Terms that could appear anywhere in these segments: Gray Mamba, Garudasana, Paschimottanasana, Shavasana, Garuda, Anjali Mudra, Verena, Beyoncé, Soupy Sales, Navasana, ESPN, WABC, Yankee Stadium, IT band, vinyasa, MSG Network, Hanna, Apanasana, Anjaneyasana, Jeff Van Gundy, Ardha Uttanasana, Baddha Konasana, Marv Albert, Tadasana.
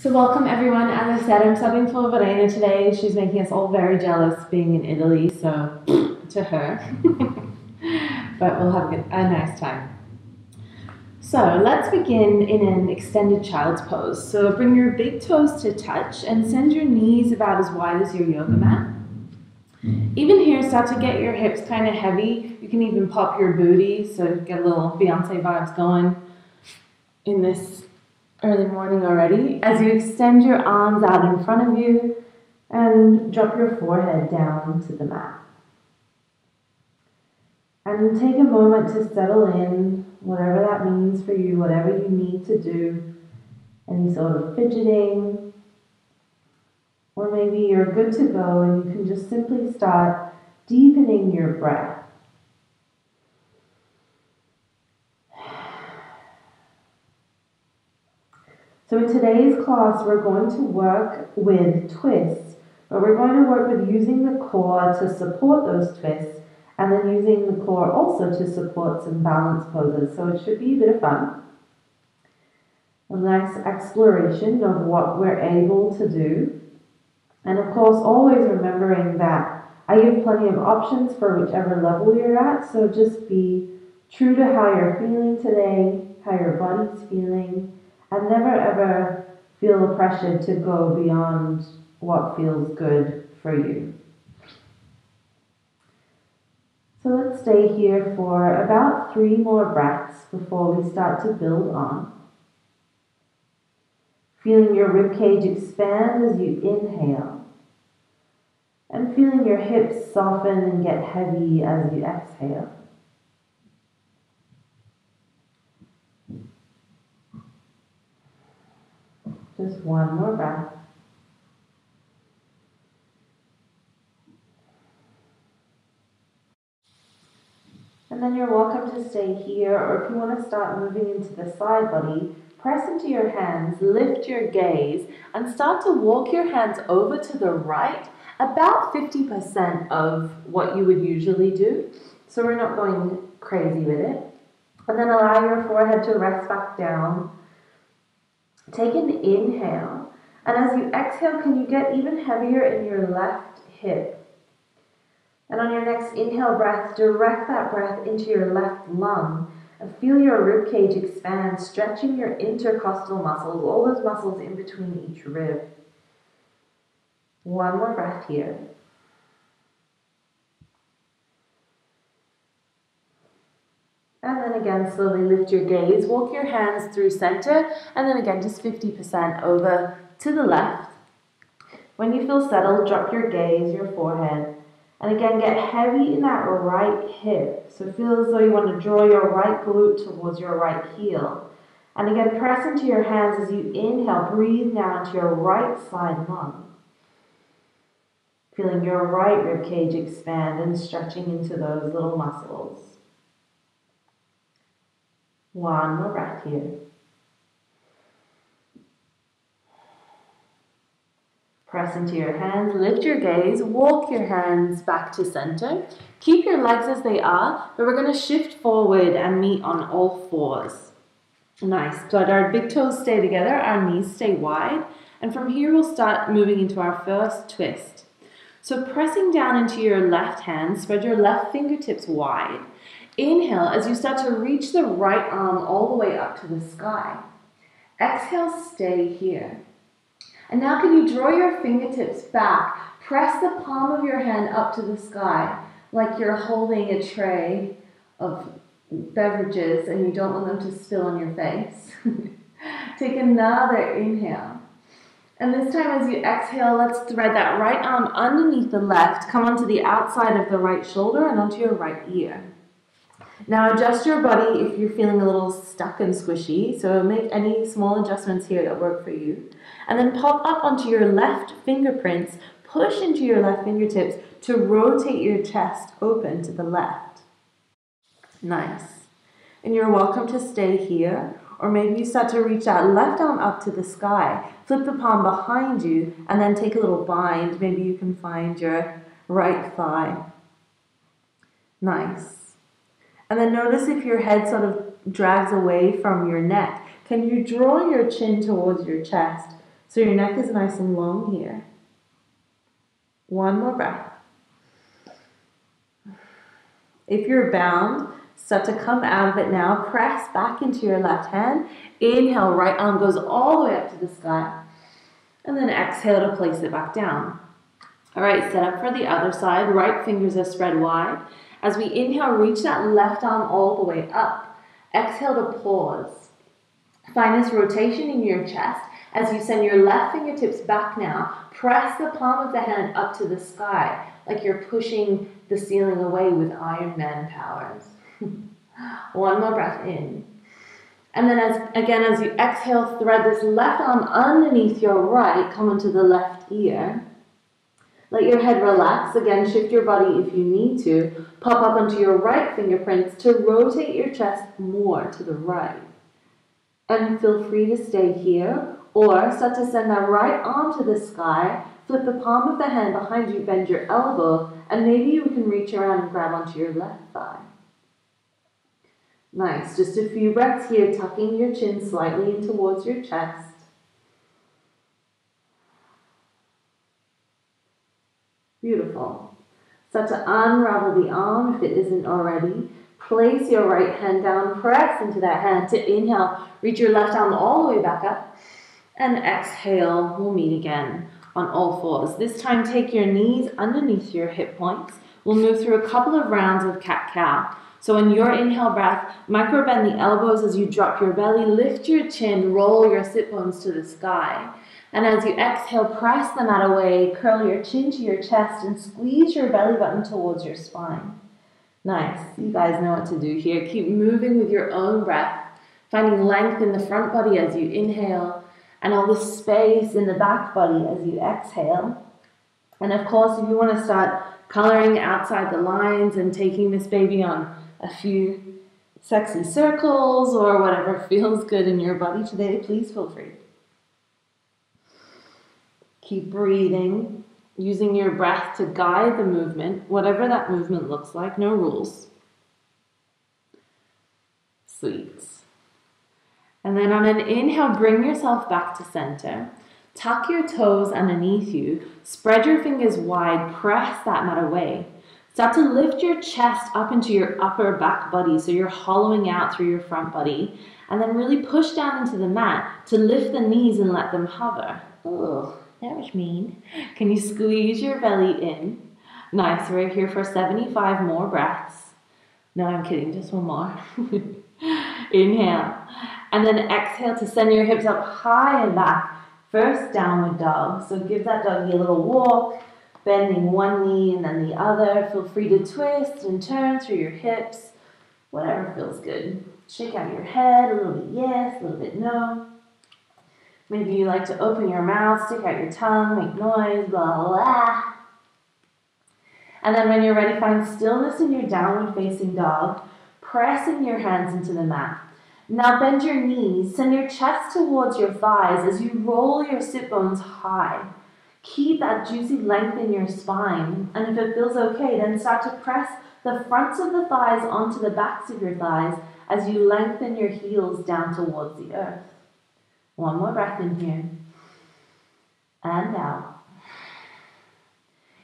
So welcome everyone. As I said, I'm subbing for Verena today. She's making us all very jealous being in Italy, so to her. But we'll have a nice time. So let's begin in an extended child's pose. So bring your big toes to touch and send your knees about as wide as your yoga mat. Even here, start to get your hips kind of heavy. You can even pop your booty, so get a little Beyoncé vibes going in this early morning already, as you extend your arms out in front of you and drop your forehead down to the mat. And take a moment to settle in, whatever that means for you, whatever you need to do, any sort of fidgeting, or maybe you're good to go and you can just simply start deepening your breath. So in today's class, we're going to work with twists, but we're going to work with using the core to support those twists, and then using the core also to support some balance poses. So it should be a bit of fun. A nice exploration of what we're able to do. And of course, always remembering that I give plenty of options for whichever level you're at, so just be true to how you're feeling today, how your body's feeling, and never ever feel the pressure to go beyond what feels good for you. So let's stay here for about 3 more breaths before we start to build on. Feeling your ribcage expand as you inhale, and feeling your hips soften and get heavy as you exhale. Just one more breath. And then you're welcome to stay here, or if you want to start moving into the side body, press into your hands, lift your gaze, and start to walk your hands over to the right, about 50% of what you would usually do. So we're not going crazy with it. And then allow your forehead to rest back down. Take an inhale, and as you exhale, can you get even heavier in your left hip? And on your next inhale breath, direct that breath into your left lung, and feel your ribcage expand, stretching your intercostal muscles, all those muscles in between each rib. One more breath here. And then again, slowly lift your gaze, walk your hands through center, and then again, just 50% over to the left. When you feel settled, drop your gaze, your forehead, and again, get heavy in that right hip. So feel as though you want to draw your right glute towards your right heel. And again, press into your hands as you inhale, breathe now into your right side lung. Feeling your right ribcage expand and stretching into those little muscles. One more breath here. Press into your hands, lift your gaze, walk your hands back to center. Keep your legs as they are, but we're going to shift forward and meet on all fours. Nice, but our big toes stay together, our knees stay wide, and from here we'll start moving into our first twist. So pressing down into your left hand, spread your left fingertips wide. Inhale as you start to reach the right arm all the way up to the sky. Exhale, stay here. And now can you draw your fingertips back? Press the palm of your hand up to the sky like you're holding a tray of beverages and you don't want them to spill on your face. Take another inhale. And this time as you exhale, let's thread that right arm underneath the left, come onto the outside of the right shoulder and onto your right ear. Now adjust your body if you're feeling a little stuck and squishy, so make any small adjustments here that work for you. And then pop up onto your left fingerprints, push into your left fingertips to rotate your chest open to the left. Nice. And you're welcome to stay here, or maybe you start to reach that left arm up to the sky, flip the palm behind you, and then take a little bind. Maybe you can find your right thigh. Nice. And then notice if your head sort of drags away from your neck. Can you draw your chin towards your chest So your neck is nice and long here. One more breath. If you're bound, start to come out of it now. Press back into your left hand. Inhale, right arm goes all the way up to the sky. And then exhale to place it back down. All right, set up for the other side. Right fingers are spread wide. As we inhale, reach that left arm all the way up. Exhale to pause. Find this rotation in your chest as you send your left fingertips back now. Press the palm of the hand up to the sky, like you're pushing the ceiling away with Iron Man powers. One more breath in. And then as you exhale, thread this left arm underneath your right, come onto the left ear. Let your head relax. Again, shift your body if you need to. Pop up onto your right fingerprints to rotate your chest more to the right. And feel free to stay here, or start to send that right arm to the sky. Flip the palm of the hand behind you, bend your elbow, and maybe you can reach around and grab onto your left thigh. Nice. Just a few breaths here, tucking your chin slightly in towards your chest. Beautiful. Start to unravel the arm if it isn't already. Place your right hand down, press into that hand to inhale. Reach your left arm all the way back up. And exhale, we'll meet again on all fours. This time, take your knees underneath your hip points. We'll move through a couple of rounds of cat-cow. So on your inhale breath, micro bend the elbows as you drop your belly, lift your chin, roll your sit bones to the sky. And as you exhale, press the mat away, curl your chin to your chest, and squeeze your belly button towards your spine. Nice. You guys know what to do here. Keep moving with your own breath, finding length in the front body as you inhale, and all the space in the back body as you exhale. And of course, if you want to start coloring outside the lines and taking this baby on a few sexy circles or whatever feels good in your body today, please feel free. Keep breathing, using your breath to guide the movement, whatever that movement looks like, no rules. Sweet. And then on an inhale, bring yourself back to center. Tuck your toes underneath you, spread your fingers wide, press that mat away. Start to lift your chest up into your upper back body, so you're hollowing out through your front body, and then really push down into the mat to lift the knees and let them hover. Ugh. That was mean. Can you squeeze your belly in? Nice, we're here for 75 more breaths. No, I'm kidding, just one more. Inhale. And then exhale to send your hips up high and back. First, downward dog. So give that doggy a little walk, bending one knee and then the other. Feel free to twist and turn through your hips, whatever feels good. Shake out your head, a little bit yes, a little bit no. Maybe you like to open your mouth, stick out your tongue, make noise, blah, blah. And then when you're ready, find stillness in your downward facing dog, pressing your hands into the mat. Now bend your knees, send your chest towards your thighs as you roll your sit bones high. Keep that juicy length in your spine. And if it feels okay, then start to press the fronts of the thighs onto the backs of your thighs as you lengthen your heels down towards the earth. One more breath in here, and out.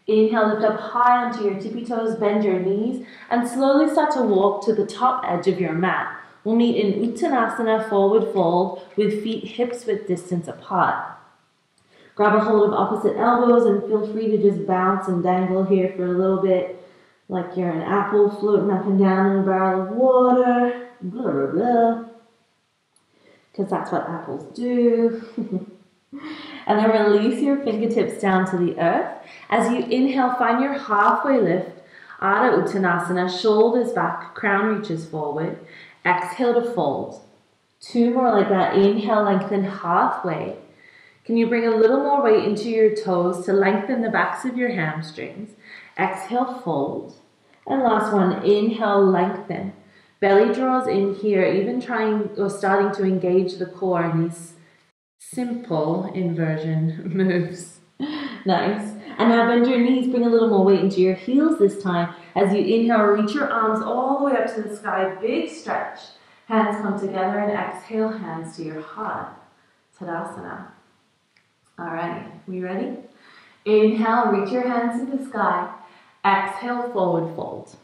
Inhale, lift up high onto your tippy toes, bend your knees, and slowly start to walk to the top edge of your mat. We'll meet in Uttanasana, forward fold, with feet hips width distance apart. Grab a hold of opposite elbows and feel free to just bounce and dangle here for a little bit, like you're an apple floating up and down in a barrel of water, blah, blah, blah. Because that's what apples do. And then release your fingertips down to the earth. As you inhale, find your halfway lift, Ardha Uttanasana, shoulders back, crown reaches forward. Exhale to fold. Two more like that. Inhale, lengthen halfway. Can you bring a little more weight into your toes to lengthen the backs of your hamstrings? Exhale, fold. And last one, inhale, lengthen. Belly draws in here, even trying or starting to engage the core in these simple inversion moves. Nice. And now bend your knees, bring a little more weight into your heels this time. As you inhale, reach your arms all the way up to the sky, big stretch. Hands come together and exhale, hands to your heart. Tadasana. We ready? Inhale, reach your hands to the sky. Exhale, forward fold.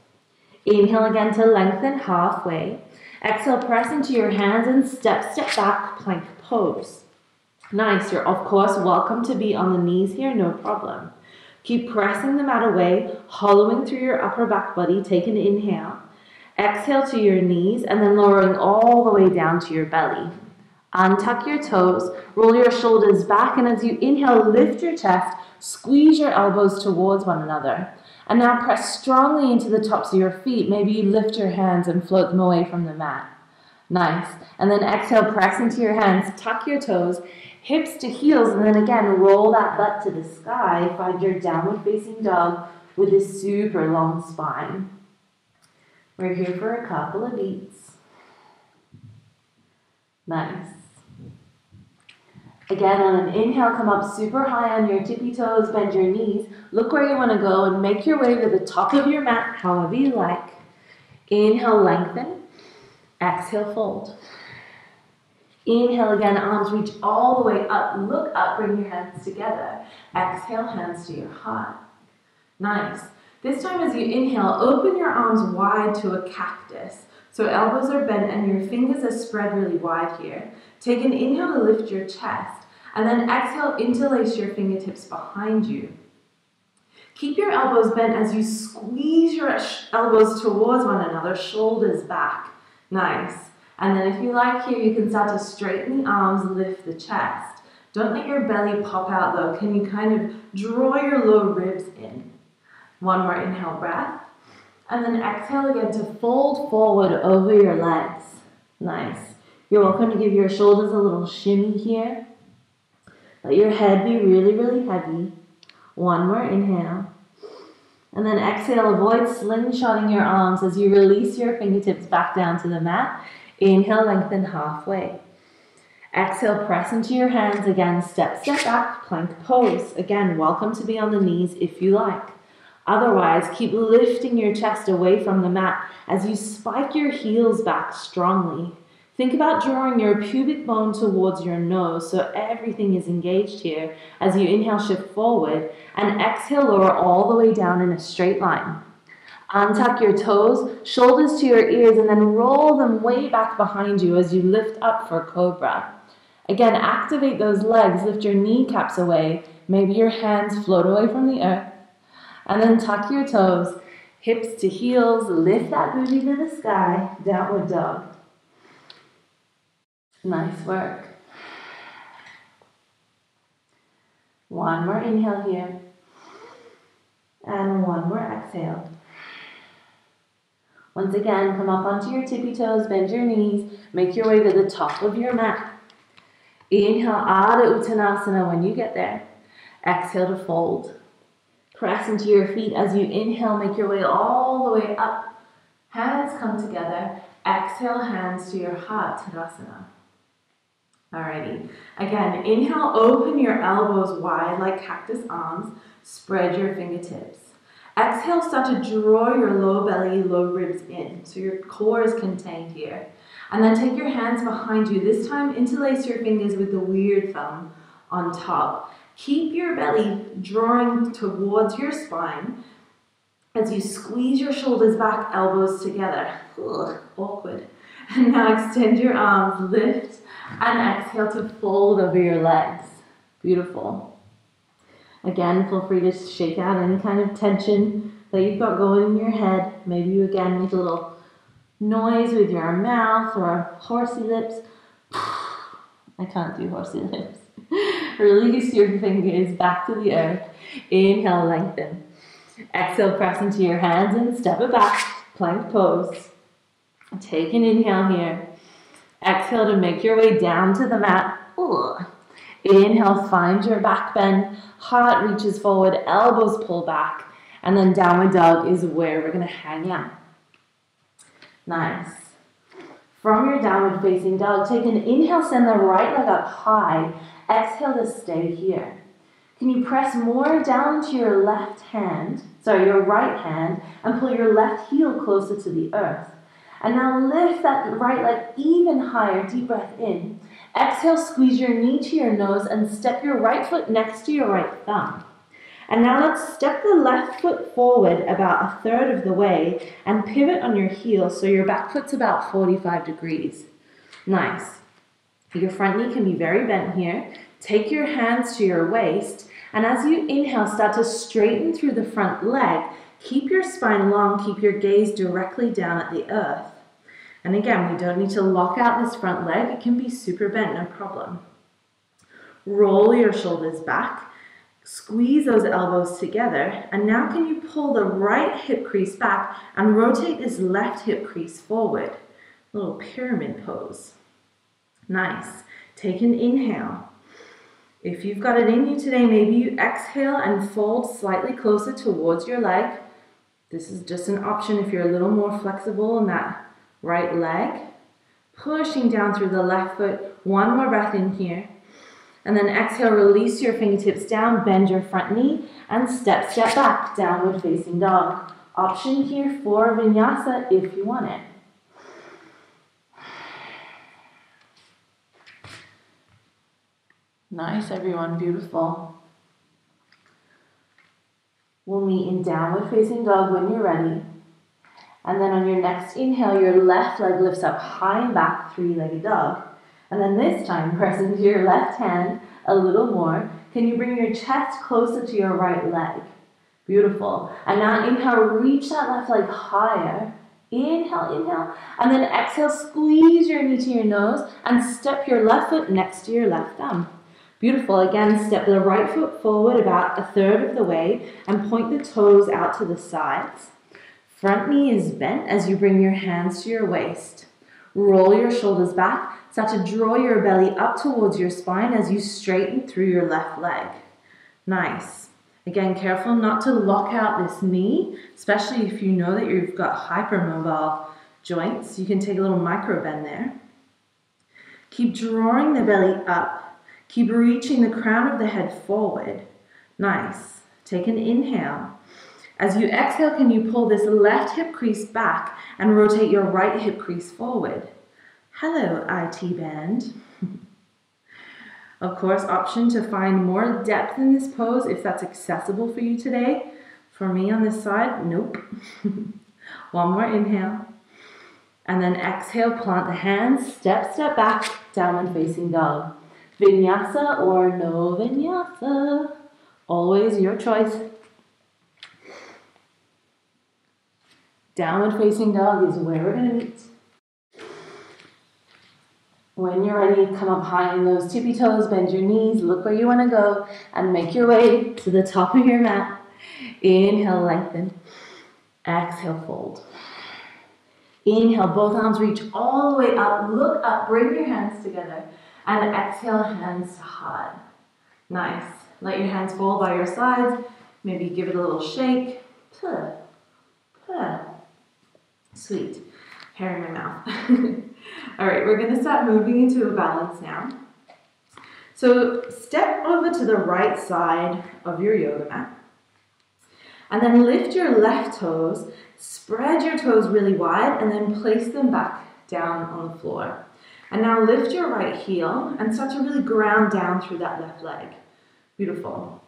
Inhale again to lengthen halfway. Exhale, press into your hands and step back, plank pose. Nice, you're of course welcome to be on the knees here, no problem. Keep pressing the mat away, hollowing through your upper back body. Take an inhale. Exhale to your knees and then lowering all the way down to your belly. Untuck your toes, roll your shoulders back, and as you inhale, lift your chest, squeeze your elbows towards one another. And now press strongly into the tops of your feet. Maybe you lift your hands and float them away from the mat. Nice. And then exhale, press into your hands, tuck your toes, hips to heels, and then again, roll that butt to the sky. Find your downward facing dog with a super long spine. We're here for a couple of beats. Nice. Again, on an inhale, come up super high on your tippy toes, bend your knees, look where you want to go, and make your way to the top of your mat, however you like. Inhale, lengthen. Exhale, fold. Inhale again, arms reach all the way up, look up, bring your hands together. Exhale, hands to your heart. Nice. This time as you inhale, open your arms wide to a cactus. So elbows are bent and your fingers are spread really wide here. Take an inhale to lift your chest, and then exhale, interlace your fingertips behind you. Keep your elbows bent as you squeeze your elbows towards one another, shoulders back. Nice. And then if you like here, you can start to straighten the arms, lift the chest. Don't let your belly pop out though. Can you kind of draw your low ribs in? One more inhale breath. And then exhale again to fold forward over your legs. Nice. You're welcome to give your shoulders a little shimmy here. Let your head be really, really heavy. One more inhale. And then exhale, avoid slingshotting your arms as you release your fingertips back down to the mat. Inhale, lengthen halfway. Exhale, press into your hands again, step back, plank pose. Again, welcome to be on the knees if you like. Otherwise, keep lifting your chest away from the mat as you spike your heels back strongly. Think about drawing your pubic bone towards your nose so everything is engaged here. As you inhale, shift forward, and exhale, lower all the way down in a straight line. Untuck your toes, shoulders to your ears, and then roll them way back behind you as you lift up for cobra. Again, activate those legs, lift your kneecaps away, maybe your hands float away from the earth, and then tuck your toes, hips to heels, lift that booty to the sky, downward dog. Nice work. One more inhale here. And one more exhale. Once again, come up onto your tippy toes, bend your knees, make your way to the top of your mat. Inhale, Ardha Uttanasana when you get there. Exhale to fold. Press into your feet as you inhale, make your way all the way up. Hands come together. Exhale, hands to your heart, Tadasana. Alrighty. Again, inhale, open your elbows wide like cactus arms. Spread your fingertips. Exhale, start to draw your low belly, low ribs in, so your core is contained here. And then take your hands behind you. This time, interlace your fingers with the weird thumb on top. Keep your belly drawing towards your spine. As you squeeze your shoulders back, elbows together. Ugh, awkward. And now extend your arms, lift, and exhale to fold over your legs. Beautiful. Again, feel free to shake out any kind of tension that you've got going in your head. Maybe you again make a little noise with your mouth or horsey lips. I can't do horsey lips. Release your fingers back to the earth. Inhale, lengthen. Exhale, press into your hands and step it back, plank pose. Take an inhale here. Exhale to make your way down to the mat. Ugh. Inhale, find your back bend. Heart reaches forward, elbows pull back. And then downward dog is where we're going to hang out. Nice. From your downward facing dog, take an inhale, send the right leg up high. Exhale to stay here. Can you press more down to your right hand, and pull your left heel closer to the earth. And now lift that right leg even higher, deep breath in. Exhale, squeeze your knee to your nose and step your right foot next to your right thumb. And now let's step the left foot forward about a third of the way and pivot on your heel so your back foot's about 45 degrees. Nice. Your front knee can be very bent here. Take your hands to your waist, and as you inhale, start to straighten through the front leg. Keep your spine long, keep your gaze directly down at the earth. And again, we don't need to lock out this front leg. It can be super bent, no problem. Roll your shoulders back, squeeze those elbows together, and now can you pull the right hip crease back and rotate this left hip crease forward? Little pyramid pose. Nice. Take an inhale. If you've got it in you today, maybe you exhale and fold slightly closer towards your leg. This is just an option if you're a little more flexible in that right leg. Pushing down through the left foot. One more breath in here. And then exhale, release your fingertips down, bend your front knee, and step back, downward facing dog. Option here for vinyasa if you want it. Nice, everyone. Beautiful. We'll meet in downward facing dog when you're ready. And then on your next inhale, your left leg lifts up high and back, three-legged dog. And then this time, press into your left hand a little more. Can you bring your chest closer to your right leg? Beautiful. And now inhale, reach that left leg higher. Inhale, inhale. And then exhale, squeeze your knee to your nose and step your left foot next to your left thumb. Beautiful. Again, step the right foot forward about a third of the way and point the toes out to the sides. Front knee is bent as you bring your hands to your waist. Roll your shoulders back. Start to draw your belly up towards your spine as you straighten through your left leg. Nice. Again, careful not to lock out this knee, especially if you know that you've got hypermobile joints. You can take a little micro bend there. Keep drawing the belly up. Keep reaching the crown of the head forward. Nice. Take an inhale. As you exhale, can you pull this left hip crease back and rotate your right hip crease forward? Hello, IT band. Of course, option to find more depth in this pose if that's accessible for you today. For me on this side, nope. One more inhale. And then exhale, plant the hands, step back, downward facing dog. Vinyasa or no vinyasa, always your choice. Downward facing dog is where we're going to meet. When you're ready, come up high on those tippy toes, bend your knees, look where you want to go, and make your way to the top of your mat. Inhale, lengthen. Exhale, fold. Inhale, both arms reach all the way up, look up, bring your hands together. And exhale, hands to heart. Nice. Let your hands fall by your sides. Maybe give it a little shake. Puh. Puh. Sweet. Hair in my mouth. All right, we're going to start moving into a balance now. So step over to the right side of your yoga mat. And then lift your left toes. Spread your toes really wide and then place them back down on the floor. And now lift your right heel and start to really ground down through that left leg. Beautiful.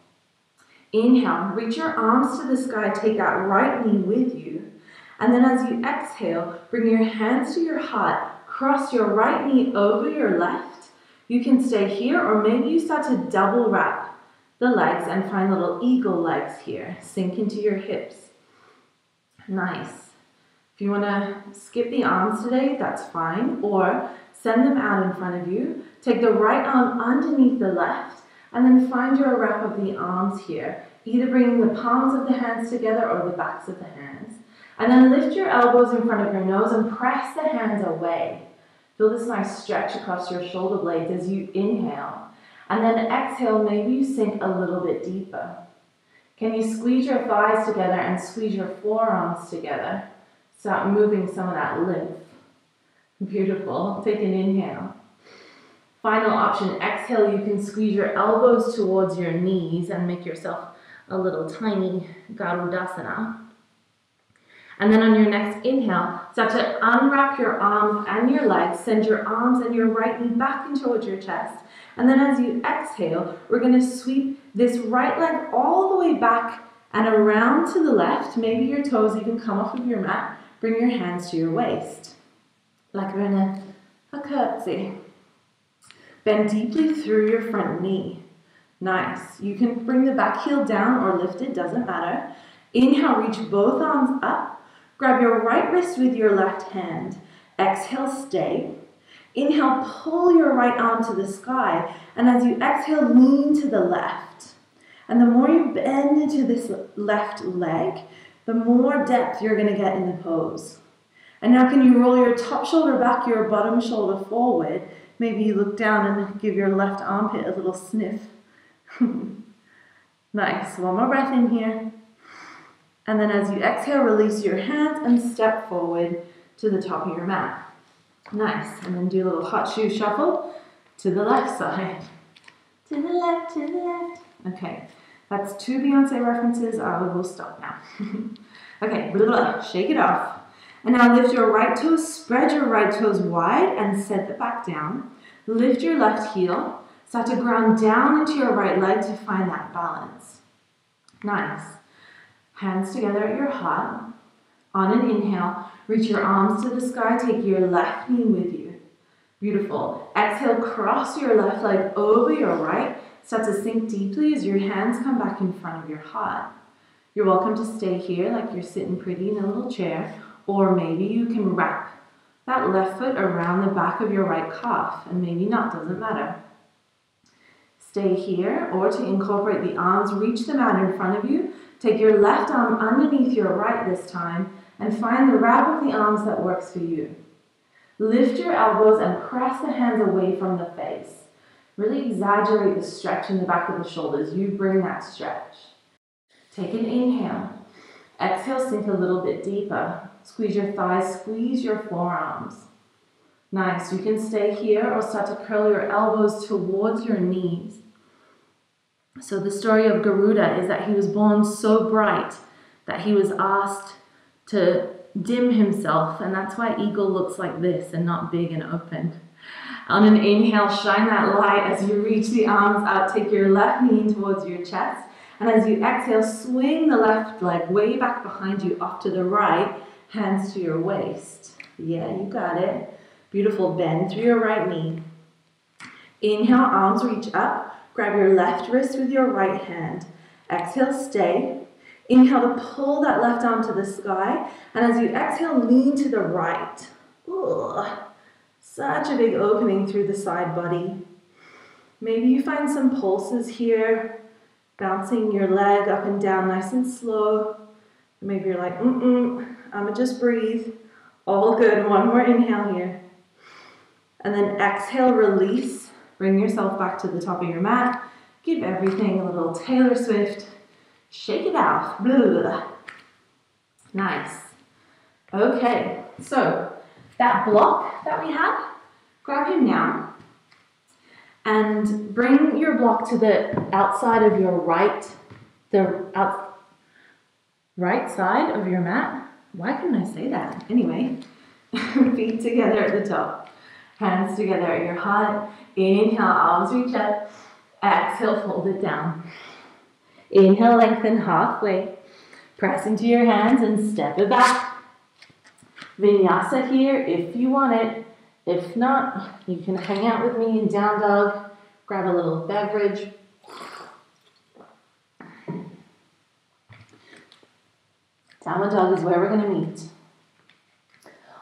Inhale, reach your arms to the sky, take that right knee with you. And then as you exhale, bring your hands to your heart, cross your right knee over your left. You can stay here or maybe you start to double wrap the legs and find little eagle legs here. Sink into your hips. Nice. If you want to skip the arms today, that's fine. Or send them out in front of you. Take the right arm underneath the left and then find your wrap of the arms here, either bringing the palms of the hands together or the backs of the hands. And then lift your elbows in front of your nose and press the hands away. Feel this nice stretch across your shoulder blades as you inhale. And then exhale, maybe you sink a little bit deeper. Can you squeeze your thighs together and squeeze your forearms together? Start moving some of that lymph. Beautiful. Take an inhale. Final option. Exhale, you can squeeze your elbows towards your knees and make yourself a little tiny Garudasana. And then on your next inhale, start to unwrap your arms and your legs, send your arms and your right knee back in towards your chest. And then as you exhale, we're going to sweep this right leg all the way back and around to the left. Maybe your toes even come off of your mat. Bring your hands to your waist, like we're in a curtsy. Bend deeply through your front knee. Nice. You can bring the back heel down or lift it, doesn't matter. Inhale, reach both arms up. Grab your right wrist with your left hand. Exhale, stay. Inhale, pull your right arm to the sky. And as you exhale, lean to the left. And the more you bend into this left leg, the more depth you're going to get in the pose. And now can you roll your top shoulder back, your bottom shoulder forward. Maybe you look down and give your left armpit a little sniff. Nice. One more breath in here. And then as you exhale, release your hands and step forward to the top of your mat. Nice. And then do a little hot shoe shuffle to the left side. To the left, to the left. Okay. That's two Beyoncé references. I will stop now. Okay. Blah, blah, blah. Shake it off. And now lift your right toes, spread your right toes wide and set the back down. Lift your left heel. Start to ground down into your right leg to find that balance. Nice. Hands together at your heart. On an inhale, reach your arms to the sky. Take your left knee with you. Beautiful. Exhale, cross your left leg over your right. Start to sink deeply as your hands come back in front of your heart. You're welcome to stay here like you're sitting pretty in a little chair. Or maybe you can wrap that left foot around the back of your right calf. And maybe not, doesn't matter. Stay here, or to incorporate the arms, reach them out in front of you. Take your left arm underneath your right this time and find the wrap of the arms that works for you. Lift your elbows and press the hands away from the face. Really exaggerate the stretch in the back of the shoulders. You bring that stretch. Take an inhale. Exhale, sink a little bit deeper. Squeeze your thighs, squeeze your forearms. Nice. You can stay here or start to curl your elbows towards your knees. So the story of Garuda is that he was born so bright that he was asked to dim himself, and that's why eagle looks like this and not big and open. On an inhale, shine that light as you reach the arms out. Take your left knee towards your chest, and as you exhale, swing the left leg way back behind you off to the right, hands to your waist. Yeah, you got it. Beautiful. Bend through your right knee. Inhale, arms reach up. Grab your left wrist with your right hand. Exhale, stay. Inhale to pull that left arm to the sky. And as you exhale, lean to the right. Ooh, such a big opening through the side body. Maybe you find some pulses here, bouncing your leg up and down nice and slow. Maybe you're like, I'ma just breathe. All good. One more inhale here. And then exhale, release. Bring yourself back to the top of your mat. Give everything a little Taylor Swift. Shake it off. Blah, blah, blah. Nice. Okay, so that block that we had, grab him now. And bring your block to the outside of your right, right side of your mat. Why couldn't I say that? Anyway, feet together at the top. Hands together at your heart. Inhale, arms reach up. Exhale, fold it down. Inhale, lengthen halfway. Press into your hands and step it back. Vinyasa here if you want it. If not, you can hang out with me in down dog. Grab a little beverage. Downward dog is where we're going to meet.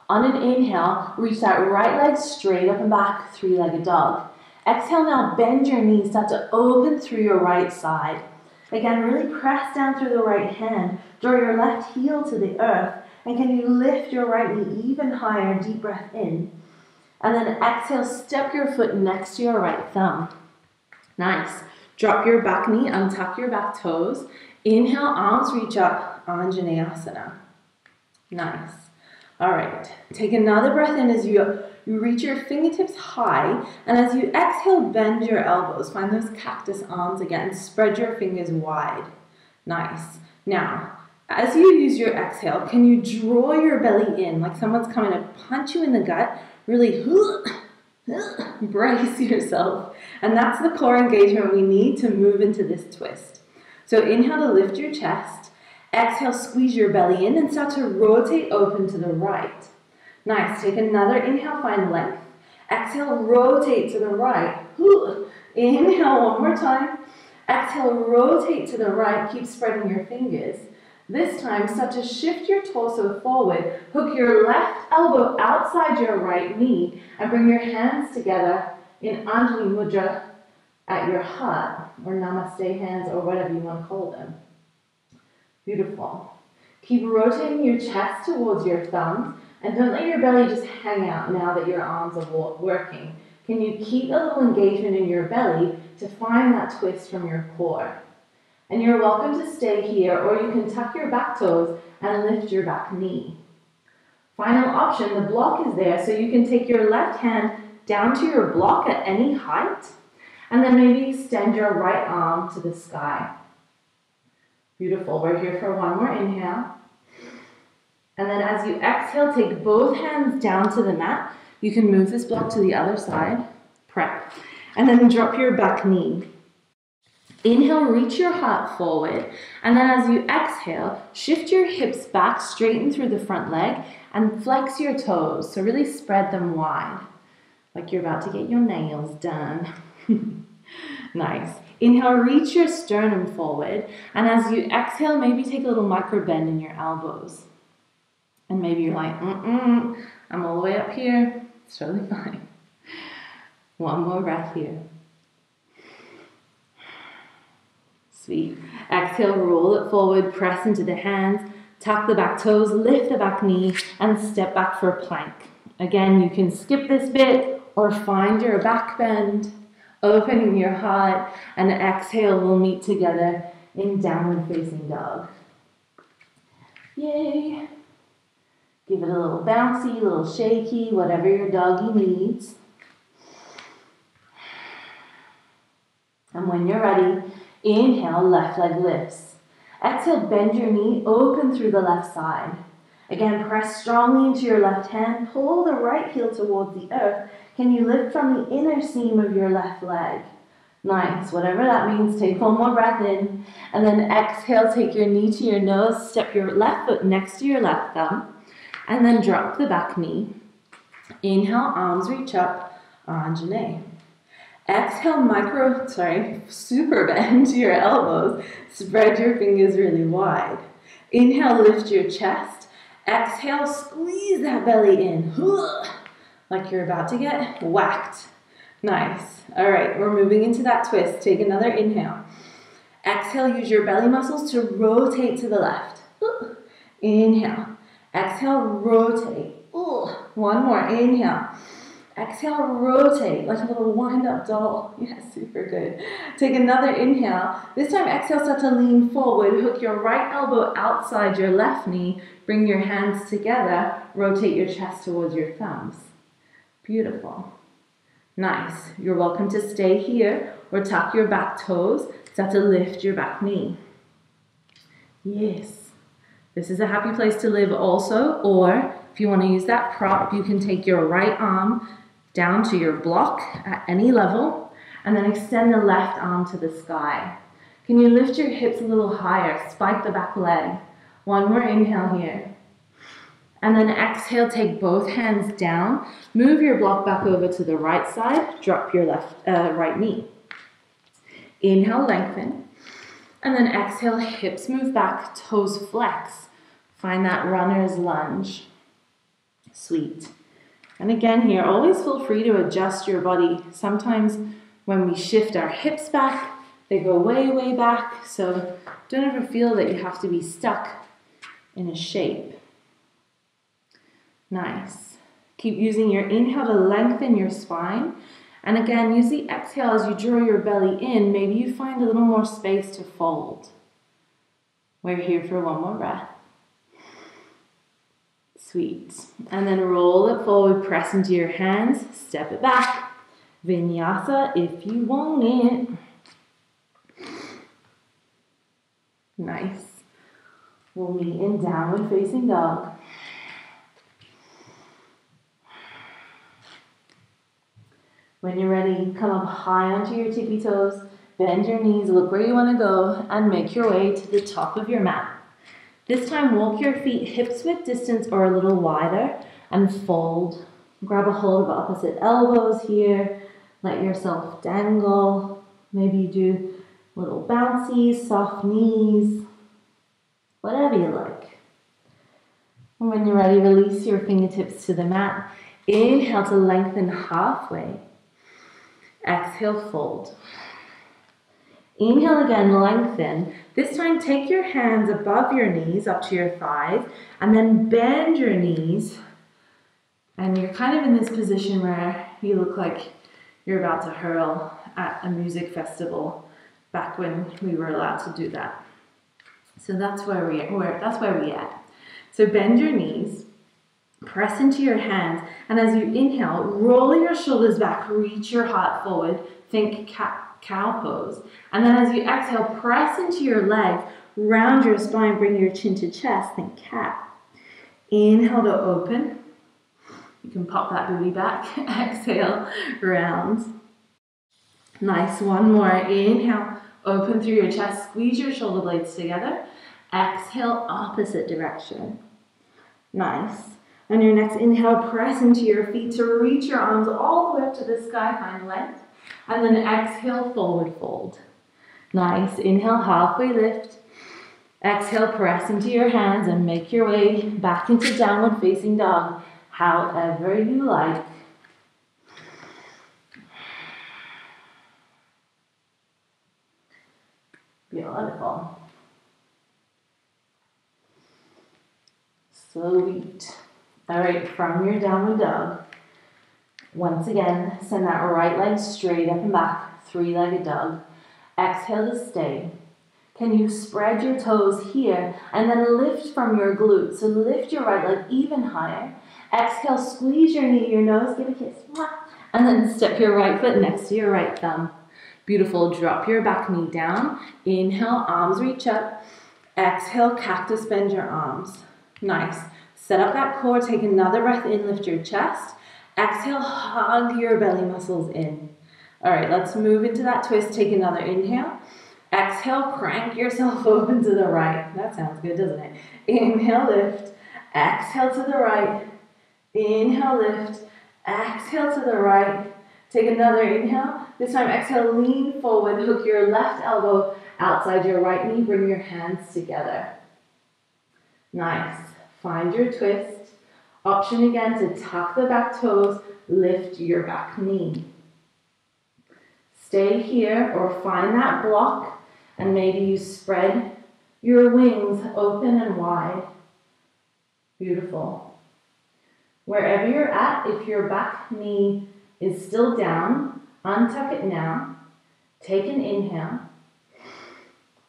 On an inhale, reach that right leg straight up and back, three-legged dog. Exhale now, bend your knees, start to open through your right side. Again, really press down through the right hand. Draw your left heel to the earth. And can you lift your right knee even higher, deep breath in. And then exhale, step your foot next to your right thumb. Nice. Drop your back knee, untuck your back toes. Inhale, arms reach up, Anjaneyasana. Nice. All right, take another breath in as you reach your fingertips high, and as you exhale, bend your elbows. Find those cactus arms again. Spread your fingers wide. Nice. Now, As you use your exhale, can you draw your belly in like someone's coming to punch you in the gut? Really brace yourself. And that's the core engagement we need to move into this twist. So inhale to lift your chest. Exhale, squeeze your belly in and start to rotate open to the right. Nice. Take another inhale, find length. Exhale, rotate to the right. Inhale one more time. Exhale, rotate to the right. Keep spreading your fingers. This time, start to shift your torso forward. Hook your left elbow outside your right knee and bring your hands together in Anjali Mudra at your heart, or namaste hands, or whatever you want to call them. Beautiful. Keep rotating your chest towards your thumbs, and don't let your belly just hang out now that your arms are working. Can you keep a little engagement in your belly to find that twist from your core? And you're welcome to stay here, or you can tuck your back toes and lift your back knee. Final option, the block is there, so you can take your left hand down to your block at any height, and then maybe extend your right arm to the sky. Beautiful. We're here for one more inhale. And then as you exhale, take both hands down to the mat. You can move this block to the other side. Prep. And then drop your back knee. Inhale, reach your heart forward. And then as you exhale, shift your hips back, straighten through the front leg, and flex your toes. So really spread them wide, like you're about to get your nails done. Nice. Inhale, reach your sternum forward, and as you exhale, maybe take a little micro bend in your elbows. And maybe you're like, I'm all the way up here. It's totally fine. One more breath here. Sweet. Exhale, roll it forward, press into the hands, tuck the back toes, lift the back knee, and step back for a plank. Again, you can skip this bit or find your back bend. Opening your heart, and exhale, we'll meet together in downward facing dog. Yay! Give it a little bouncy, a little shaky, whatever your doggy needs. And when you're ready, inhale, left leg lifts. Exhale, bend your knee, open through the left side. Again, press strongly into your left hand, pull the right heel towards the earth. Can you lift from the inner seam of your left leg? Nice, whatever that means, take one more breath in, and then exhale, take your knee to your nose, step your left foot next to your left thumb, and then drop the back knee. Inhale, arms reach up, Anjane. Exhale, super bend to your elbows, spread your fingers really wide. Inhale, lift your chest. Exhale, squeeze that belly in, like you're about to get whacked. Nice. All right, we're moving into that twist. Take another inhale. Exhale, use your belly muscles to rotate to the left. Inhale. Exhale, rotate. One more. Inhale. Exhale, rotate, like a little wind-up doll. Yes, super good. Take another inhale. This time, exhale, start to lean forward. Hook your right elbow outside your left knee. Bring your hands together. Rotate your chest towards your thumbs. Beautiful. Nice. You're welcome to stay here or tuck your back toes. Start to lift your back knee. Yes. This is a happy place to live also, or if you want to use that prop, you can take your right arm down to your block at any level, and then extend the left arm to the sky. Can you lift your hips a little higher, spike the back leg? One more inhale here. And then exhale, take both hands down, move your block back over to the right side, drop your right knee. Inhale, lengthen. And then exhale, hips move back, toes flex. Find that runner's lunge. Sweet. And again here, always feel free to adjust your body. Sometimes when we shift our hips back, they go way, way back. So don't ever feel that you have to be stuck in a shape. Nice. Keep using your inhale to lengthen your spine. And again, use the exhale as you draw your belly in. Maybe you find a little more space to fold. We're here for one more breath. Sweet. And then roll it forward, press into your hands, step it back. Vinyasa if you want it. Nice. We'll meet in downward facing dog. When you're ready, come up high onto your tippy toes, bend your knees, look where you want to go, and make your way to the top of your mat. This time, walk your feet hips-width distance or a little wider and fold. Grab a hold of opposite elbows here. Let yourself dangle. Maybe you do little bouncies, soft knees, whatever you like. And when you're ready, release your fingertips to the mat. Inhale to lengthen halfway. Exhale, fold. Inhale again, lengthen. This time, take your hands above your knees, up to your thighs, and then bend your knees. And you're kind of in this position where you look like you're about to hurl at a music festival, back when we were allowed to do that. So that's where we at. So bend your knees, press into your hands, and as you inhale, roll your shoulders back, reach your heart forward, think cow pose. And then as you exhale, press into your legs, round your spine, bring your chin to chest, think cat. Inhale to open. You can pop that booty back. Exhale, round. Nice, one more. Inhale, open through your chest, squeeze your shoulder blades together. Exhale, opposite direction. Nice. On your next inhale, press into your feet to reach your arms all the way up to the sky, find length. And then exhale, forward fold. Nice. Inhale, halfway lift. Exhale, press into your hands and make your way back into downward facing dog, however you like. Beautiful. Sweet. All right, from your downward dog, once again, send that right leg straight up and back, three-legged dog. Exhale to stay. Can you spread your toes here and then lift from your glutes? So lift your right leg even higher. Exhale, squeeze your knee to your nose, give a kiss, and then step your right foot next to your right thumb. Beautiful. Drop your back knee down. Inhale, arms reach up. Exhale, cactus bend your arms. Nice. Set up that core. Take another breath in. Lift your chest. Exhale, hug your belly muscles in. All right, let's move into that twist. Take another inhale. Exhale, crank yourself open to the right. That sounds good, doesn't it? Inhale, lift. Exhale to the right. Inhale, lift. Exhale to the right. Take another inhale. This time, exhale, lean forward, hook your left elbow outside your right knee, bring your hands together. Nice. Find your twist. Option again to tuck the back toes, lift your back knee. Stay here or find that block and maybe you spread your wings open and wide. Beautiful. Wherever you're at, if your back knee is still down, untuck it now. Take an inhale.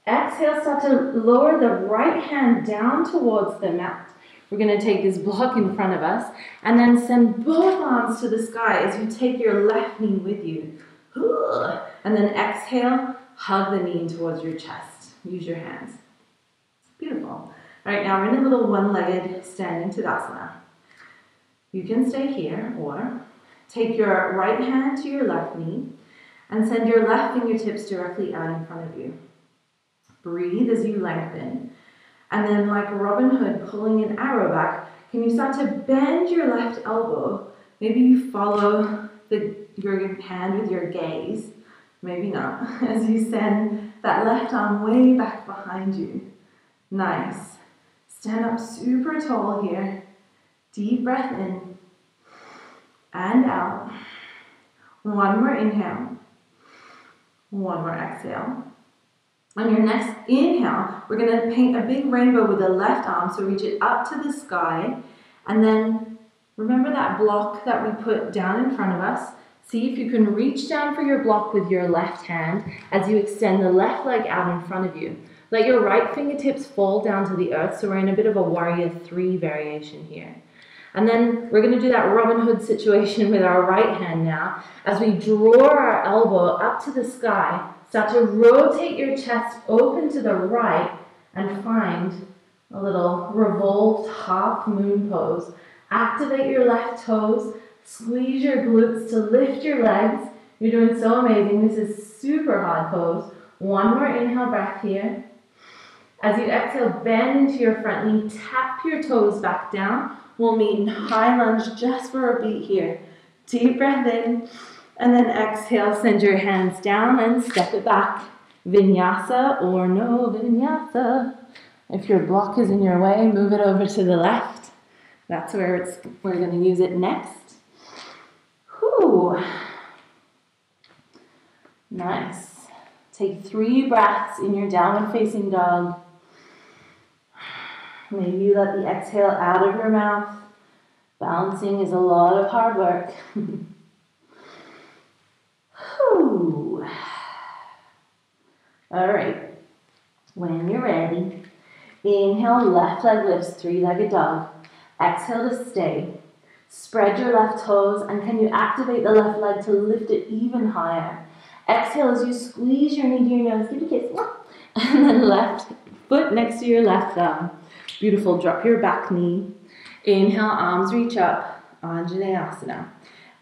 Exhale, start to lower the right hand down towards the mat. We're going to take this block in front of us and then send both arms to the sky as you take your left knee with you. And then exhale, hug the knee towards your chest. Use your hands. Beautiful. All right, now we're in a little one-legged standing Tadasana. You can stay here or take your right hand to your left knee and send your left fingertips directly out in front of you. Breathe as you lengthen. And then like Robin Hood pulling an arrow back, can you start to bend your left elbow? Maybe you follow your hand with your gaze. Maybe not. As you send that left arm way back behind you. Nice. Stand up super tall here. Deep breath in. And out. One more inhale. One more exhale. On your next inhale, we're going to paint a big rainbow with the left arm. So reach it up to the sky. And then remember that block that we put down in front of us. See if you can reach down for your block with your left hand as you extend the left leg out in front of you. Let your right fingertips fall down to the earth. So we're in a bit of a Warrior 3 variation here. And then we're going to do that Robin Hood situation with our right hand now. As we draw our elbow up to the sky, start to rotate your chest open to the right and find a little revolved half moon pose. Activate your left toes, squeeze your glutes to lift your legs. You're doing so amazing. This is super hot pose. One more inhale breath here. As you exhale, bend into your front knee, tap your toes back down. We'll meet in high lunge just for a beat here. Deep breath in, and then exhale, send your hands down and step it back. Vinyasa or no vinyasa. If your block is in your way, move it over to the left. That's where we're going to use it next. Whew. Nice. Take 3 breaths in your downward facing dog. Maybe you let the exhale out of your mouth. Balancing is a lot of hard work. Whew. All right, when you're ready, inhale, left leg lifts, three-legged dog. Exhale to stay. Spread your left toes, and can you activate the left leg to lift it even higher? Exhale as you squeeze your knee to your nose, give a kiss, and then left foot next to your left thumb. Beautiful, drop your back knee. Inhale, arms reach up, Anjaneyasana.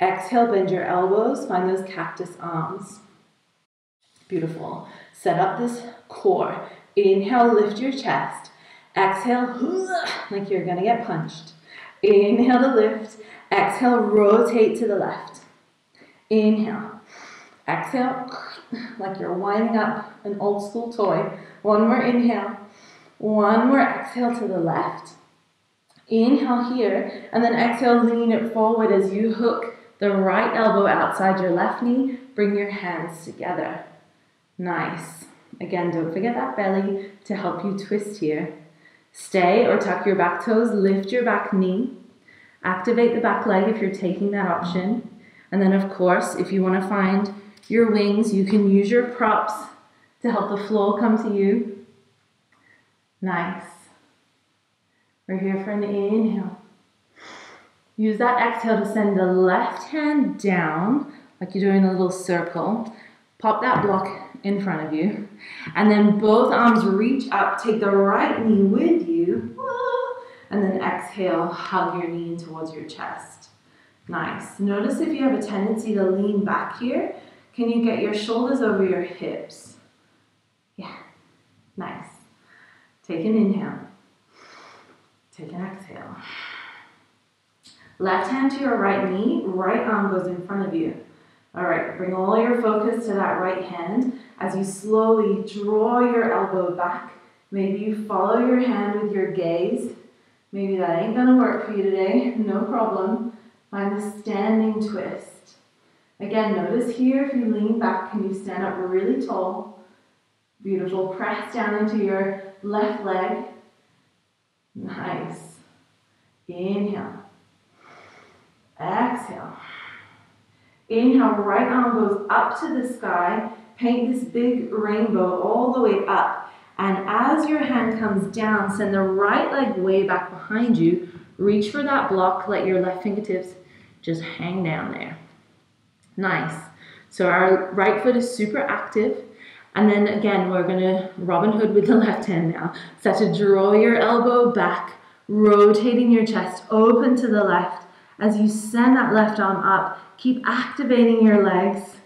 Exhale, bend your elbows, find those cactus arms. Beautiful. Set up this core. Inhale, lift your chest. Exhale, like you're going to get punched. Inhale to lift. Exhale, rotate to the left. Inhale. Exhale, like you're winding up an old school toy. One more inhale. One more exhale to the left. Inhale here, and then exhale, lean it forward as you hook the right elbow outside your left knee. Bring your hands together. Nice. Again, don't forget that belly to help you twist here. Stay or tuck your back toes, lift your back knee, activate the back leg if you're taking that option. And then of course, if you want to find your wings, you can use your props to help the floor come to you. Nice. We're here for an inhale. Use that exhale to send the left hand down, like you're doing a little circle. Pop that block in front of you, and then both arms reach up, take the right knee with you, and then exhale, hug your knee in towards your chest. Nice. Notice if you have a tendency to lean back here, can you get your shoulders over your hips? Yeah, nice. Take an inhale, take an exhale. Left hand to your right knee, right arm goes in front of you. All right, bring all your focus to that right hand as you slowly draw your elbow back. Maybe you follow your hand with your gaze. Maybe that ain't gonna work for you today, no problem. Find the standing twist. Again, notice here, if you lean back, can you stand up really tall? Beautiful, press down into your left leg. Nice. Inhale. Exhale. Inhale, right arm goes up to the sky. Paint this big rainbow all the way up. And as your hand comes down, send the right leg way back behind you. Reach for that block. Let your left fingertips just hang down there. Nice. So our right foot is super active. And then again, we're going to Robin Hood with the left hand now. Start to draw your elbow back, rotating your chest open to the left. As you send that left arm up, keep activating your legs.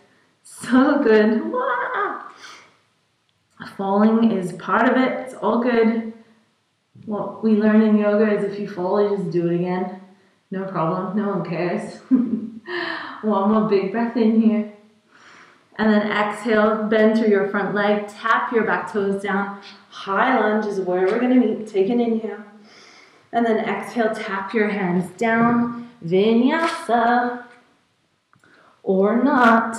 So good. Wow. Falling is part of it. It's all good. What we learn in yoga is if you fall, you just do it again. No problem. No one cares. One more big breath in here. And then exhale, bend through your front leg. Tap your back toes down. High lunge is where we're going to meet. Take an inhale. And then exhale, tap your hands down. Vinyasa. Or not.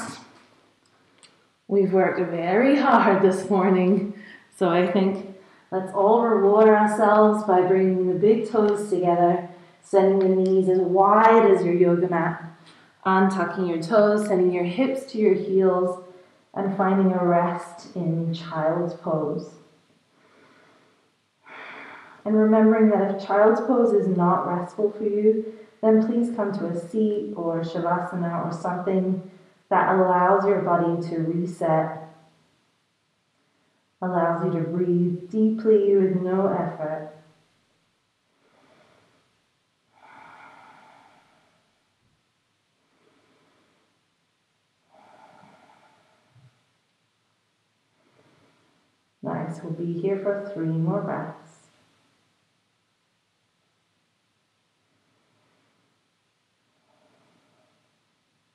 We've worked very hard this morning, so I think let's all reward ourselves by bringing the big toes together, sending the knees as wide as your yoga mat, untucking your toes, sending your hips to your heels, and finding a rest in child's pose. And remembering that if child's pose is not restful for you, then please come to a seat or Shavasana or something that allows your body to reset, allows you to breathe deeply with no effort. hands. We'll be here for 3 more breaths.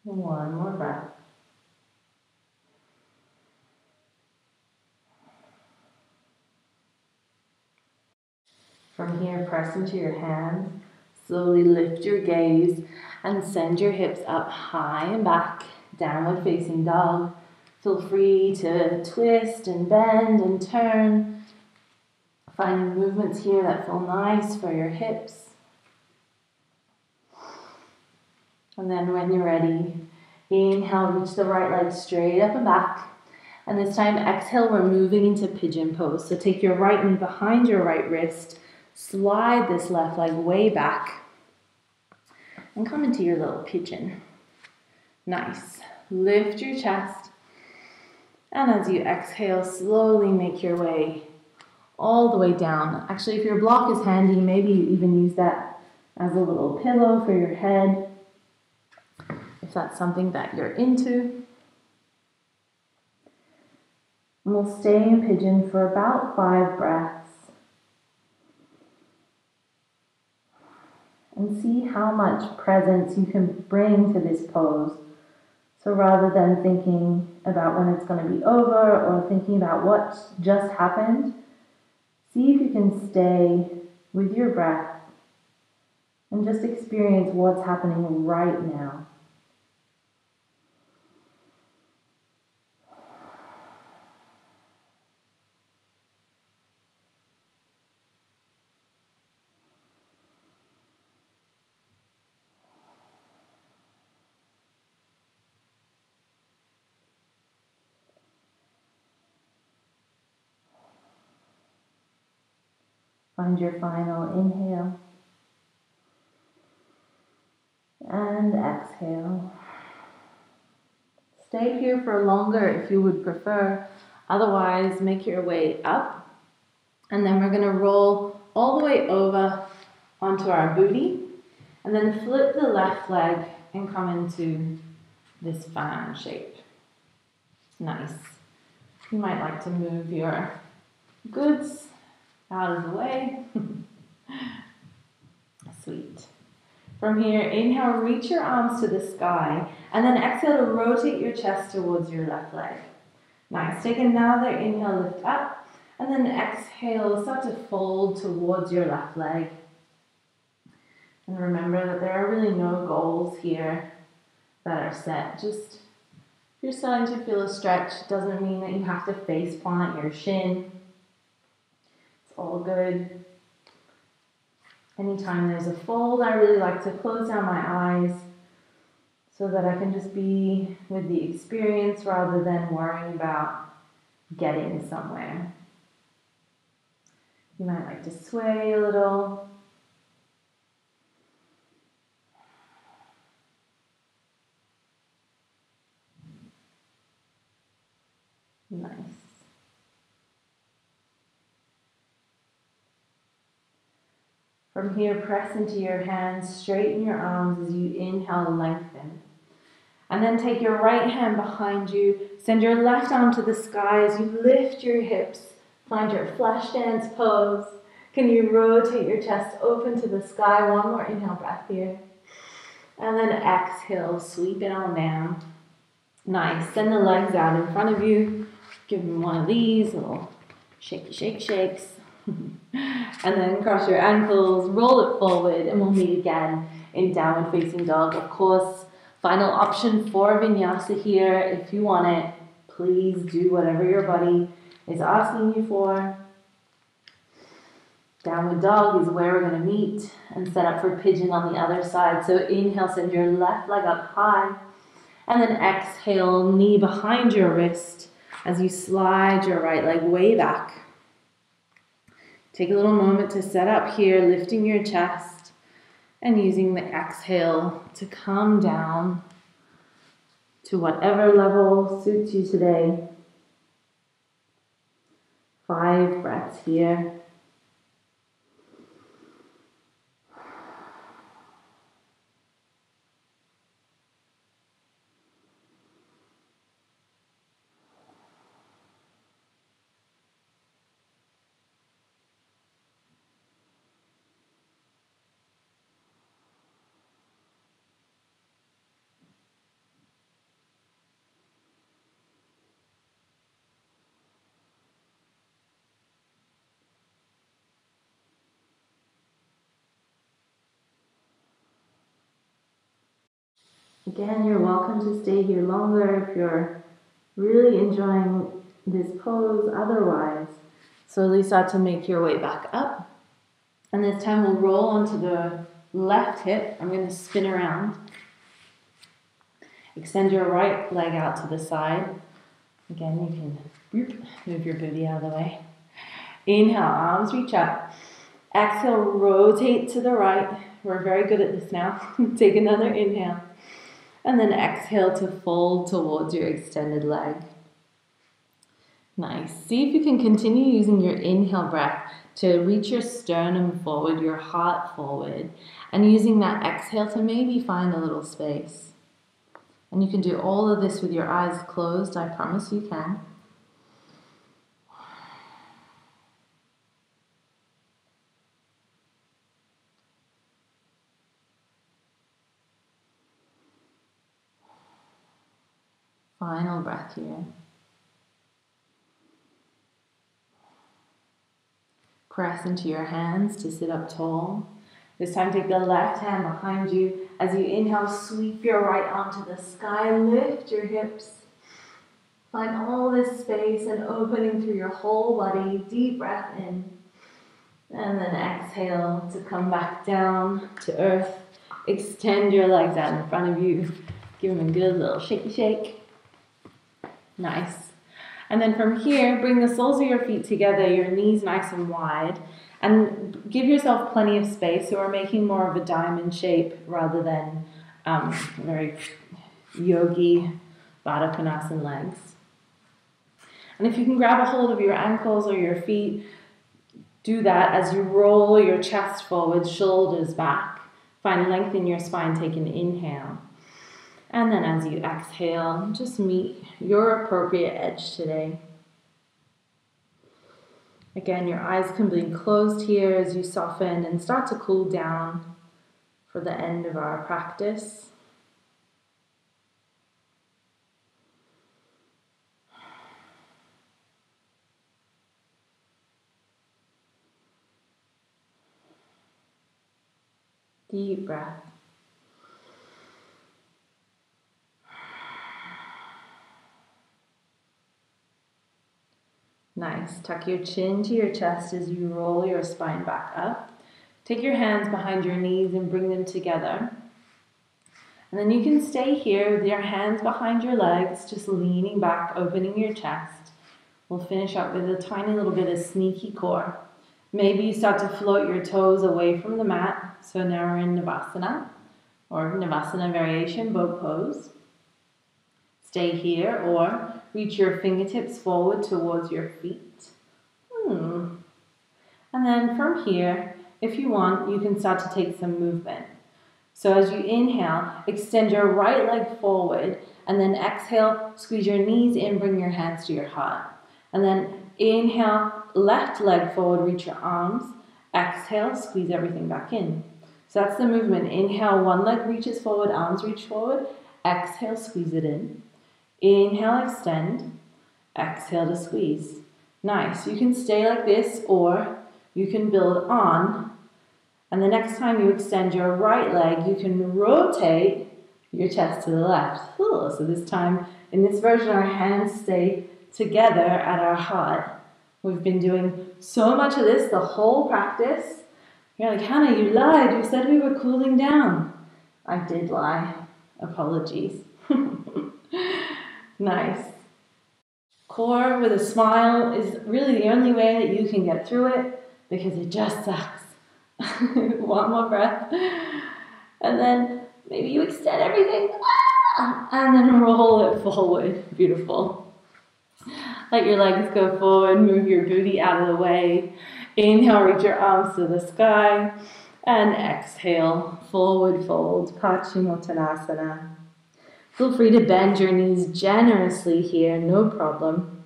One more breath. From here, press into your hands, slowly lift your gaze and send your hips up high and back, downward facing dog. Feel free to twist and bend and turn, finding movements here that feel nice for your hips. And then when you're ready, inhale, reach the right leg straight up and back. And this time, exhale, we're moving into pigeon pose. So take your right knee behind your right wrist, slide this left leg way back, and come into your little pigeon. Nice. Lift your chest. And as you exhale, slowly make your way all the way down. Actually, if your block is handy, maybe you even use that as a little pillow for your head, if that's something that you're into. And we'll stay in pigeon for about 5 breaths. And see how much presence you can bring to this pose. So rather than thinking about when it's going to be over or thinking about what just happened, see if you can stay with your breath and just experience what's happening right now. Find your final inhale and exhale. Stay here for longer if you would prefer. Otherwise, make your way up. And then we're going to roll all the way over onto our booty. And then flip the left leg and come into this fan shape. Nice. You might like to move your goods out of the way. Sweet. From here, inhale, reach your arms to the sky, and then exhale to rotate your chest towards your left leg. Nice. Take another inhale, lift up, and then exhale, start to fold towards your left leg. And remember that there are really no goals here that are set. Just, if you're starting to feel a stretch, it doesn't mean that you have to face plant your shin. All good. Anytime there's a fold, I really like to close down my eyes so that I can just be with the experience rather than worrying about getting somewhere. You might like to sway a little. Nice. From here, press into your hands, straighten your arms as you inhale, lengthen. And then take your right hand behind you, send your left arm to the sky as you lift your hips, find your flash dance pose. Can you rotate your chest open to the sky? One more inhale breath here. And then exhale, sweep it on down. Nice, send the legs out in front of you. Give them one of these little shaky, shake, shakes. And then cross your ankles, roll it forward, and we'll meet again in downward facing dog. Of course, final option for vinyasa here. If you want it, please do whatever your body is asking you for. Downward dog is where we're going to meet and set up for pigeon on the other side. So inhale, send your left leg up high, and then exhale, knee behind your wrist as you slide your right leg way back. Take a little moment to set up here, lifting your chest and using the exhale to come down to whatever level suits you today. 5 breaths here. Again, you're welcome to stay here longer if you're really enjoying this pose otherwise. So Lisa, to make your way back up. And this time we'll roll onto the left hip. I'm going to spin around. Extend your right leg out to the side. Again, you can move your booty out of the way. Inhale, arms reach up. Exhale, rotate to the right. We're very good at this now. Take another inhale. And then exhale to fold towards your extended leg. Nice. See if you can continue using your inhale breath to reach your sternum forward, your heart forward, and using that exhale to maybe find a little space. And you can do all of this with your eyes closed. I promise you can. Final breath here. Press into your hands to sit up tall. This time take the left hand behind you. As you inhale, sweep your right arm to the sky. Lift your hips. Find all this space and opening through your whole body. Deep breath in. And then exhale to come back down to earth. Extend your legs out in front of you. Give them a good little shake, shake. Nice. And then from here, bring the soles of your feet together, your knees nice and wide, and give yourself plenty of space. So we're making more of a diamond shape rather than very yogi Baddha Konasana legs. And if you can grab a hold of your ankles or your feet, do that as you roll your chest forward, shoulders back. Find length in your spine, take an inhale. And then as you exhale, just meet your appropriate edge today. Again, your eyes can be closed here as you soften and start to cool down for the end of our practice. Deep breath. Nice. Tuck your chin to your chest as you roll your spine back up. Take your hands behind your knees and bring them together. And then you can stay here with your hands behind your legs, just leaning back, opening your chest. We'll finish up with a tiny little bit of sneaky core. Maybe you start to float your toes away from the mat. So now we're in Navasana, or Navasana variation, boat pose. Stay here or reach your fingertips forward towards your feet. And then from here, if you want, you can start to take some movement. So as you inhale, extend your right leg forward, and then exhale, squeeze your knees in, bring your hands to your heart. And then inhale, left leg forward, reach your arms. Exhale, squeeze everything back in. So that's the movement. Inhale, one leg reaches forward, arms reach forward. Exhale, squeeze it in. Inhale, extend. Exhale to squeeze. Nice. You can stay like this or you can build on. And the next time you extend your right leg, you can rotate your chest to the left. Cool. So this time, in this version, our hands stay together at our heart. We've been doing so much of this the whole practice. You're like, Hannah, you lied. You said we were cooling down. I did lie. Apologies. Nice. Core with a smile is really the only way that you can get through it because it just sucks. One more breath. And then maybe you extend everything. And then roll it forward. Beautiful. Let your legs go forward. Move your booty out of the way. Inhale, reach your arms to the sky. And exhale, forward fold, Paschimottanasana. Feel free to bend your knees generously here, no problem.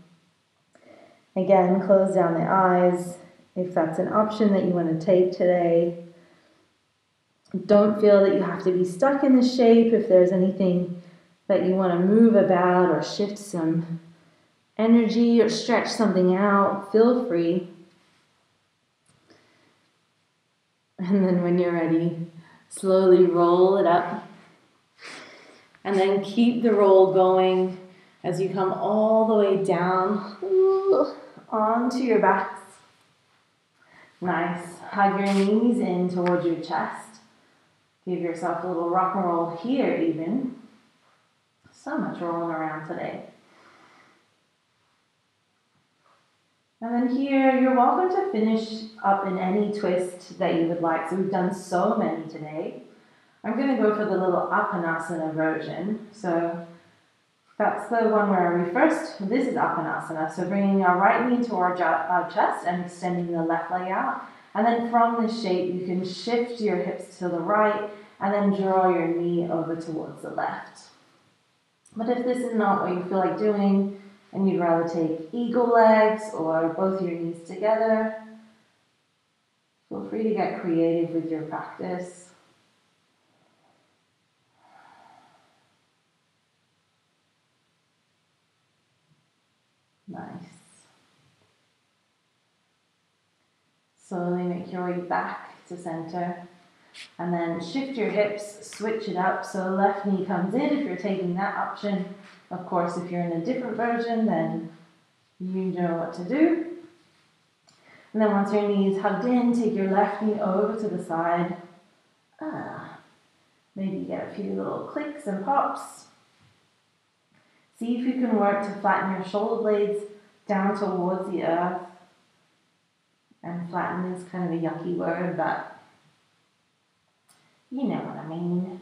Again, close down the eyes if that's an option that you want to take today. Don't feel that you have to be stuck in the shape if there's anything that you want to move about or shift some energy or stretch something out. Feel free. And then when you're ready, slowly roll it up. And then keep the roll going as you come all the way down onto your backs. Nice. Hug your knees in towards your chest. Give yourself a little rock and roll here even. So much rolling around today. And then here, you're welcome to finish up in any twist that you would like. So we've done so many today. I'm going to go for the little Apanasana version. So that's the one where we first, this is Apanasana. So bringing our right knee towards our chest and extending the left leg out. And then from this shape, you can shift your hips to the right and then draw your knee over towards the left. But if this is not what you feel like doing, and you'd rather take eagle legs or both your knees together, feel free to get creative with your practice. Nice. Slowly make your way back to center. And then shift your hips, switch it up, so left knee comes in if you're taking that option. Of course, if you're in a different version, then you know what to do. And then once your knee is hugged in, take your left knee over to the side. Maybe get a few little clicks and pops. See if you can work to flatten your shoulder blades down towards the earth. And flatten is kind of a yucky word, but you know what I mean.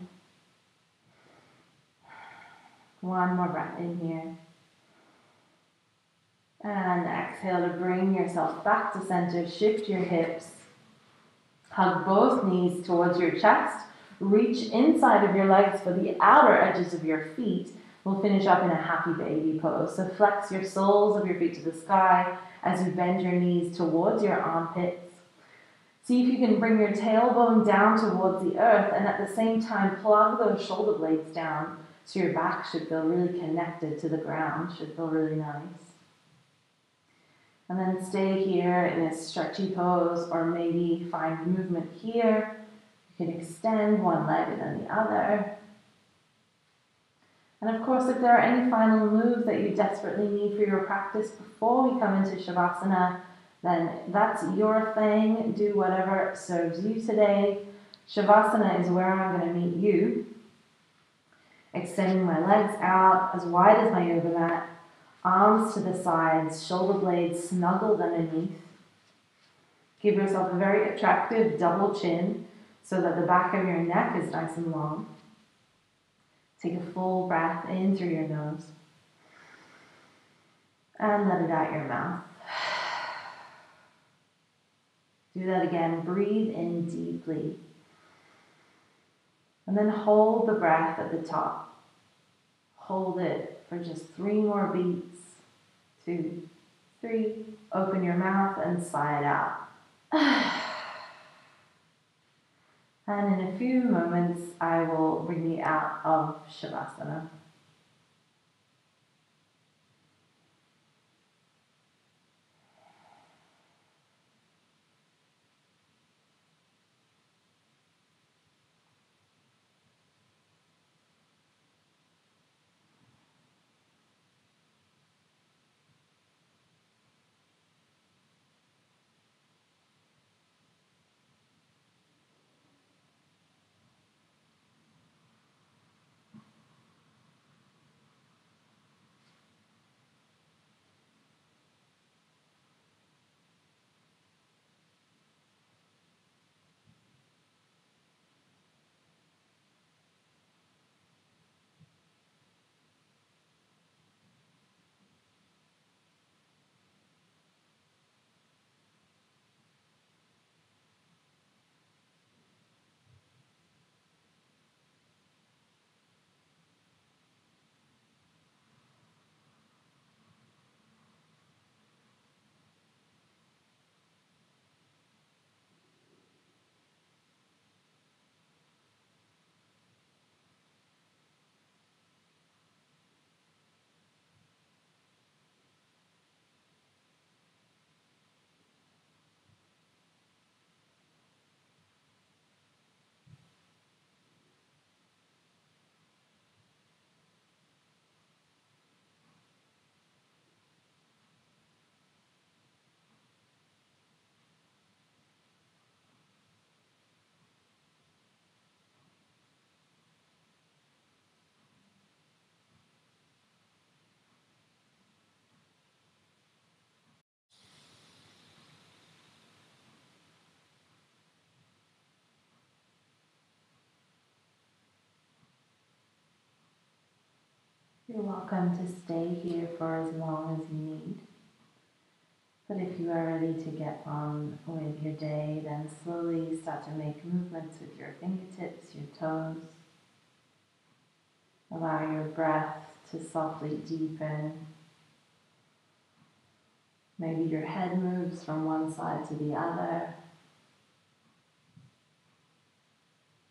One more breath in here. And exhale to bring yourself back to center. Shift your hips. Hug both knees towards your chest. Reach inside of your legs for the outer edges of your feet. We'll finish up in a happy baby pose. So flex your soles of your feet to the sky as you bend your knees towards your armpits. See if you can bring your tailbone down towards the earth and at the same time plug those shoulder blades down so your back should feel really connected to the ground, should feel really nice. And then stay here in a stretchy pose or maybe find movement here. You can extend one leg and then the other. And of course, if there are any final moves that you desperately need for your practice before we come into Shavasana, then that's your thing. Do whatever serves you today. Shavasana is where I'm going to meet you. Extending my legs out as wide as my yoga mat. Arms to the sides, shoulder blades snuggled underneath. Give yourself a very attractive double chin so that the back of your neck is nice and long. Take a full breath in through your nose. And let it out your mouth. Do that again. Breathe in deeply. And then hold the breath at the top. Hold it for just 3 more beats. 2, 3. Open your mouth and sigh it out. And in a few moments, I will bring you out of Shavasana. You're welcome to stay here for as long as you need. But if you are ready to get on with your day, then slowly start to make movements with your fingertips, your toes. Allow your breath to softly deepen. Maybe your head moves from one side to the other.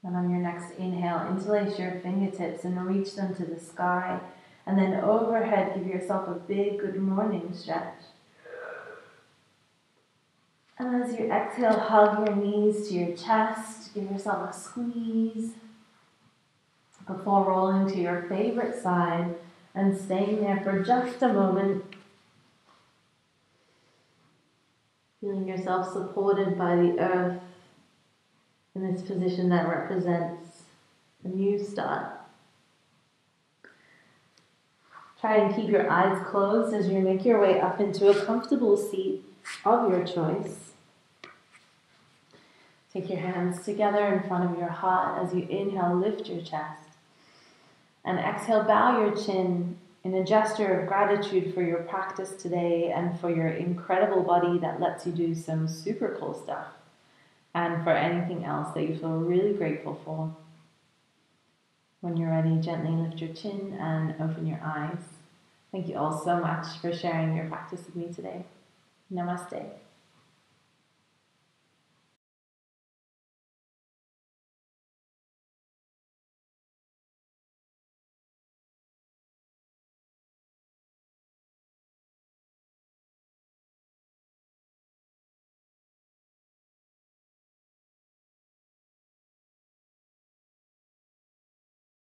And on your next inhale, interlace your fingertips and reach them to the sky. And then overhead, give yourself a big good morning stretch. And as you exhale, hug your knees to your chest. Give yourself a squeeze before rolling to your favorite side and staying there for just a moment. Feeling yourself supported by the earth in this position that represents a new start. Try and keep your eyes closed as you make your way up into a comfortable seat of your choice. Take your hands together in front of your heart. As you inhale, lift your chest. And exhale, bow your chin in a gesture of gratitude for your practice today and for your incredible body that lets you do some super cool stuff, and for anything else that you feel really grateful for. When you're ready, gently lift your chin and open your eyes. Thank you all so much for sharing your practice with me today. Namaste.